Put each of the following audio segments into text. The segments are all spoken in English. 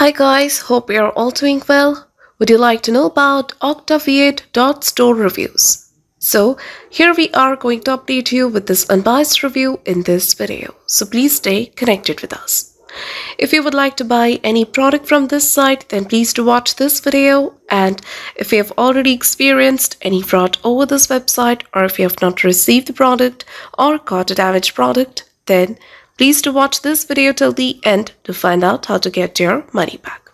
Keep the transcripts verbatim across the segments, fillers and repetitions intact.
Hi guys, hope you're all doing well. Would you like to know about Ooctaviat dot store reviews? So here we are going to update you with this unbiased review in this video. So please stay connected with us. If you would like to buy any product from this site, then please do watch this video. And if you have already experienced any fraud over this website, or if you have not received the product or got a damaged product, then please do watch this video till the end to find out how to get your money back.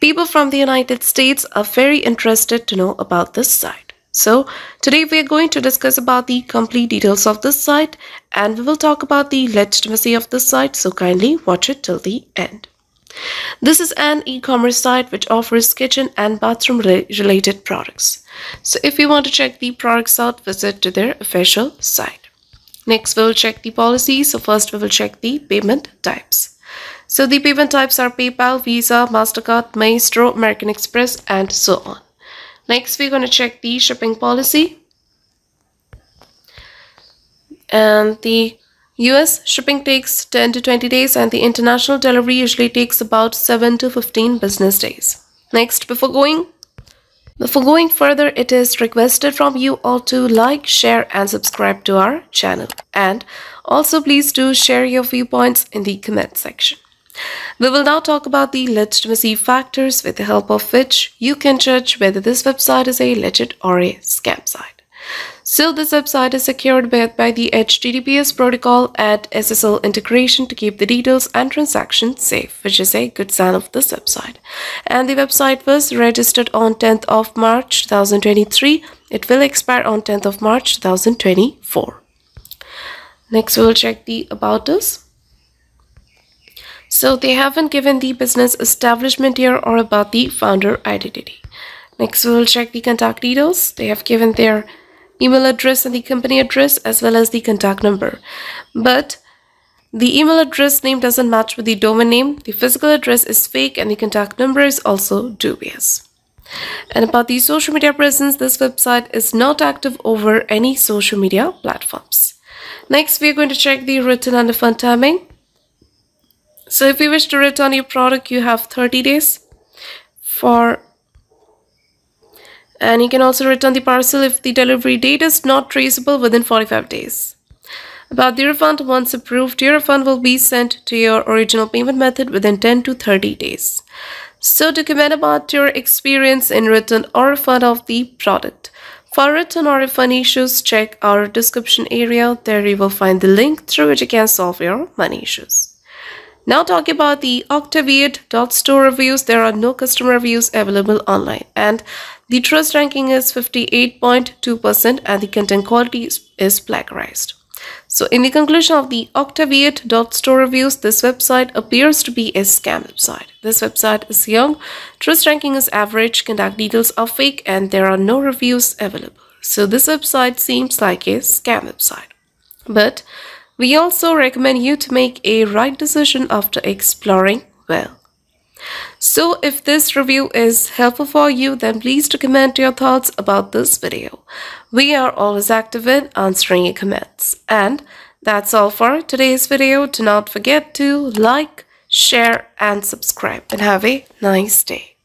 People from the United States are very interested to know about this site. So today we are going to discuss about the complete details of this site, and we will talk about the legitimacy of this site, so kindly watch it till the end. This is an e-commerce site which offers kitchen and bathroom related products. So if you want to check the products out, visit to their official site. Next, we'll check the policy. So first we will check the payment types. So the payment types are PayPal, Visa, MasterCard, Maestro, American Express, and so on. Next, we're going to check the shipping policy. And the U S shipping takes ten to twenty days, and the international delivery usually takes about seven to fifteen business days. Next, before going Before going further, it is requested from you all to like, share, and subscribe to our channel. And also please do share your viewpoints in the comment section. We will now talk about the legitimacy factors with the help of which you can judge whether this website is a legit or a scam site. So this website is secured by the H T T P S protocol and S S L integration to keep the details and transactions safe, which is a good sign of this website. And the website was registered on tenth of March two thousand twenty-three. It will expire on tenth of March two thousand twenty-four. Next, we'll check the About Us. So they haven't given the business establishment year or about the founder identity. Next, we'll check the contact details. They have given their email address and the company address as well as the contact number. But the email address name doesn't match with the domain name. The physical address is fake and the contact number is also dubious. And about the social media presence, this website is not active over any social media platforms. Next, we are going to check the return and refund timing. So if you wish to return your product, you have thirty days for and you can also return the parcel if the delivery date is not traceable within forty-five days. About the refund, once approved, your refund will be sent to your original payment method within ten to thirty days. So to comment about your experience in return or refund of the product. For return or refund issues, check our description area. There you will find the link through which you can solve your money issues. Now talking about the Ooctaviat dot store reviews, there are no customer reviews available online, and the trust ranking is fifty-eight point two percent and the content quality is plagiarized. So in the conclusion of the Ooctaviat dot store reviews, this website appears to be a scam website. This website is young, trust ranking is average, contact details are fake, and there are no reviews available. So this website seems like a scam website. But we also recommend you to make a right decision after exploring well. So if this review is helpful for you, then please do comment your thoughts about this video. We are always active in answering your comments. And that's all for today's video. Do not forget to like, share, and subscribe. And have a nice day.